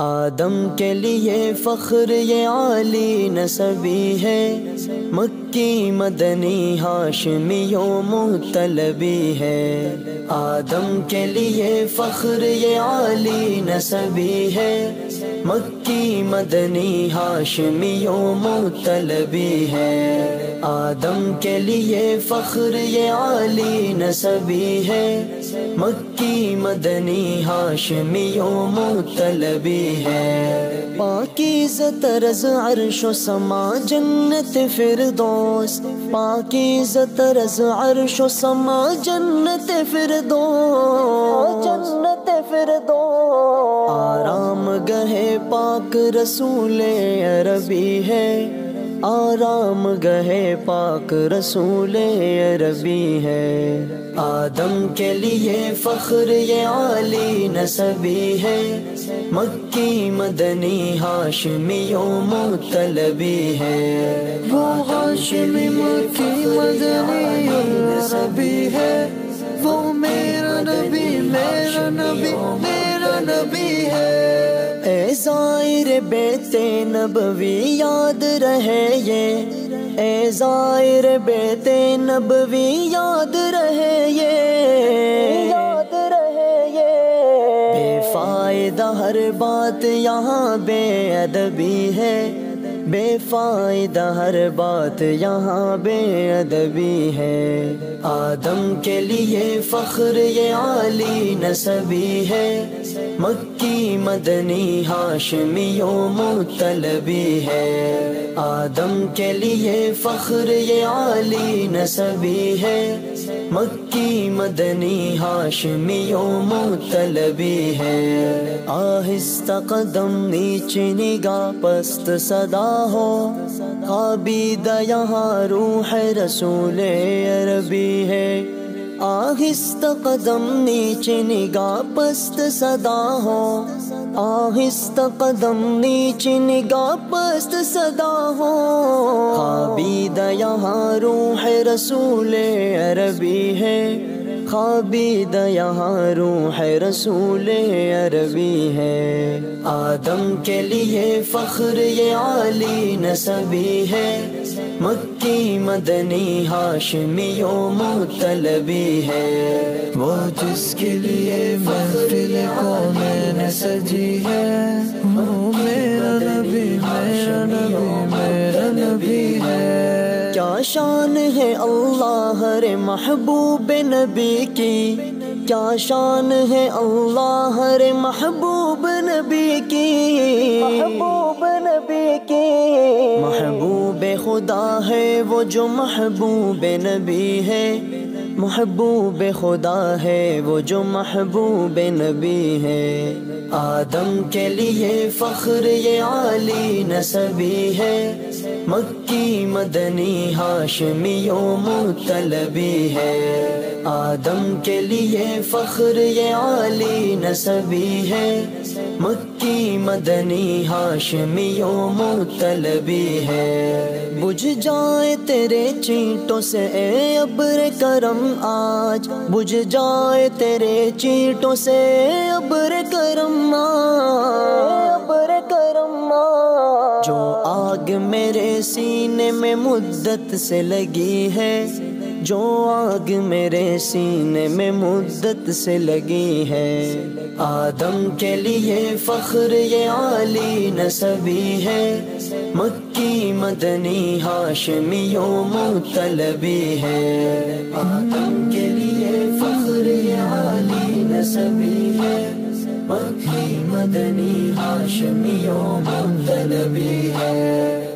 आदम के लिए फख्र ये आली नसबी है, मक्की मदनी हाशमियों मुतलबी है। आदम के लिए फख्र ये आली नसबी है, मक्की मदनी हाशमियों मुतलबी है। आदम के लिए फख्र ये आली नसबी है, मक्की मदनी हाशमियों मुतलबी है। पाकीज़ा तरज़ अर्श व समा जन्नत फिरदौस, पाकीज़ा तरज़ अर्श व समा जन्नत फिरदौस, जन्नत फिरदौस। आराम गहे पाक रसूले अरबी है, आराम गहे पाक रसूले अरबी है। आदम के लिए फख्र ये आली नसबी है, मक्की मदनी हाशमियों मुतलबी है। वो हाशमी मक्की मदनी नसबी है, वो मेरा नबी है। ए ज़ाहिर बेते नबवी याद रहे ये, ए ज़ाहिर बेते नबवी याद रहे ये, याद रहे ये। बेफायदा हर बात यहाँ बेअदबी है, बेफायदा हर बात यहाँ बेअदबी है। आदम के लिए फख्र ये आली नसबी है, मक्की मदनी हाशमियों मुतलबी है। आदम के लिए फख्र ये आली नसबी है, मक्की मदनी हाशमियों मुतलबी है। आहिस्ता कदम नीचे निगाह पस्त सदा हो, आबीदा यहाँ रूह रसूल अरबी है। आहिस्ता कदम नीचे निगाह पस्त सदा हो, आहिस्ता कदम नीचे निगाह पस्त सदा हो। आबीदा यहाँ रूह रसूल अरबी है, खाबीदा यहाँ रूह रसूल अरबी है। आदम के लिए फख्र ये आली नसबी है, मक्की मदनी हाशमियों मुतलबी है। वो जिसके लिए महफिल को मैंने सजी है, वो मेरा नबी है। क्या शान है अल्लाह रे महबूब नबी की, क्या शान है अल्लाह रे महबूब नबी की, महबूब नबी की। महबूब खुदा है वो जो महबूब नबी है, महबूब खुदा है वो जो महबूब नबी है। आदम के लिए फख्र ये आली नसबी है, मक्की मदनी हाशमियों मुतलबी है। आदम के लिए फख्र ये आली नसबी है, मक्की मदनी हाशमियों मुतलबी है। बुझ जाए तेरे चींटों से ए अब्र करम आज, बुझ जाए तेरे चींटों से अब्र करम आज, अब्र करम आज। जो आग मेरे सीने में मुद्दत से लगी है, जो आग मेरे सीने में मुद्दत से लगी है। आदम के लिए फख्र ये आली नसबी है, मक्की मदनी हाशमियों मुतलबी है। आदम के लिए फख्र ये आली नसबी है, मक्की मदनी हाशमियों मुतलबी है।